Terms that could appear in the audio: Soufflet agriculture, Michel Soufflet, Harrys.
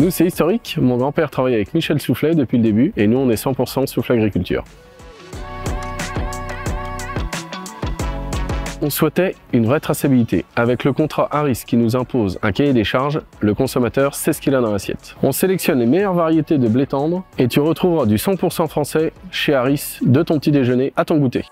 Nous, c'est historique. Mon grand-père travaille avec Michel Soufflet depuis le début et nous, on est 100% Soufflet agriculture. On souhaitait une vraie traçabilité. Avec le contrat Harrys qui nous impose un cahier des charges, le consommateur sait ce qu'il a dans l'assiette. On sélectionne les meilleures variétés de blé tendre et tu retrouveras du 100% français chez Harrys de ton petit déjeuner à ton goûter.